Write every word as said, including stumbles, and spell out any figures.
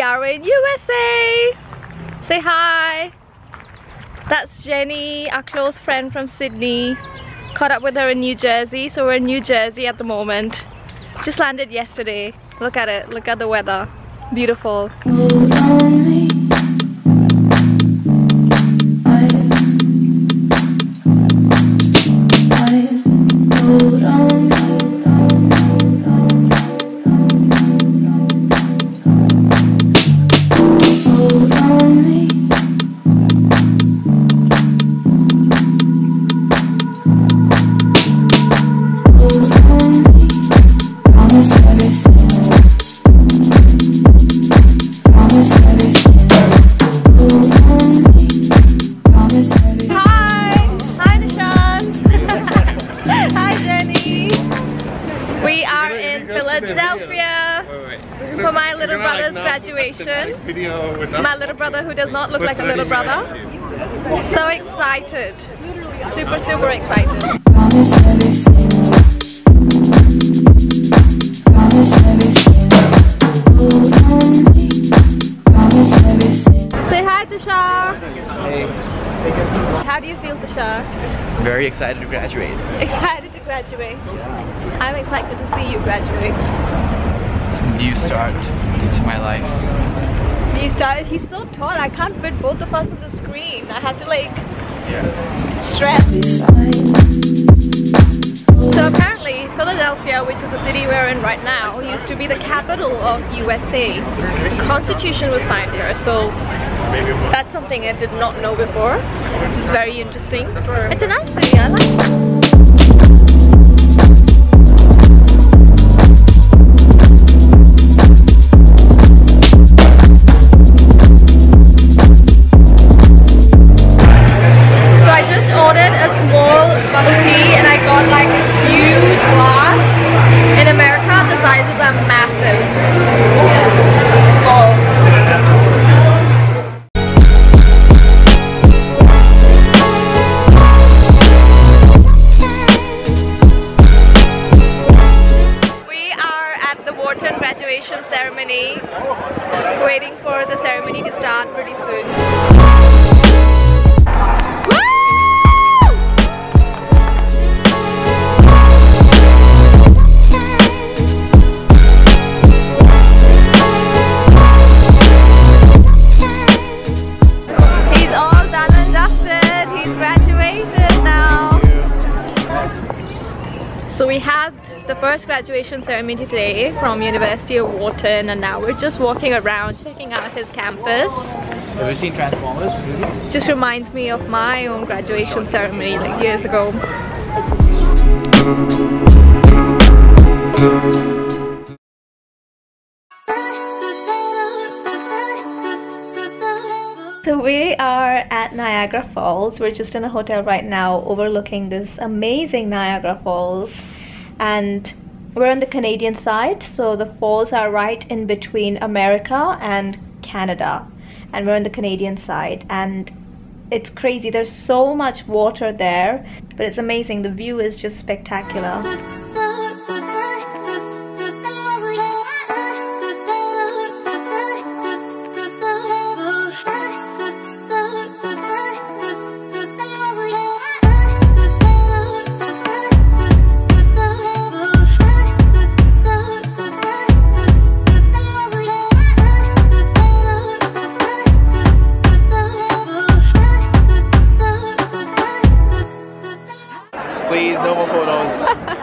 We are in U S A. Say hi. That's Jenny, our close friend from Sydney. Caught up with her in New Jersey, so we're in New Jersey at the moment. Just landed yesterday. Look at it, look at the weather. Beautiful. My little brother who does not look like a little brother. So excited. Super, super excited. Say hi, Tushar. Hey. How do you feel, Tushar? Very excited to graduate. Excited to graduate. I'm excited to see you graduate. New start to my life. New start. He's so tall. I can't fit both of us on the screen. I had to like yeah. stretch. So apparently, Philadelphia, which is the city we're in right now, used to be the capital of U S A. The Constitution was signed here, so that's something I did not know before, which is very interesting. It's a nice city. I like it. Ceremony, waiting for the ceremony to start pretty soon. Woo! He's all done and dusted, he's graduated now. So we have the first graduation ceremony today from University of Wharton, and now we're just walking around checking out his campus. Have you seen Transformers? Just reminds me of my own graduation ceremony like years ago. So we are at Niagara Falls. We're just in a hotel right now overlooking this amazing Niagara Falls. And we're on the Canadian side, so the falls are right in between America and Canada, and we're on the Canadian side, and it's crazy. There's so much water there, but it's amazing. The view is just spectacular. Please, no more photos.